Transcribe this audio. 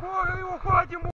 Бога его хватим!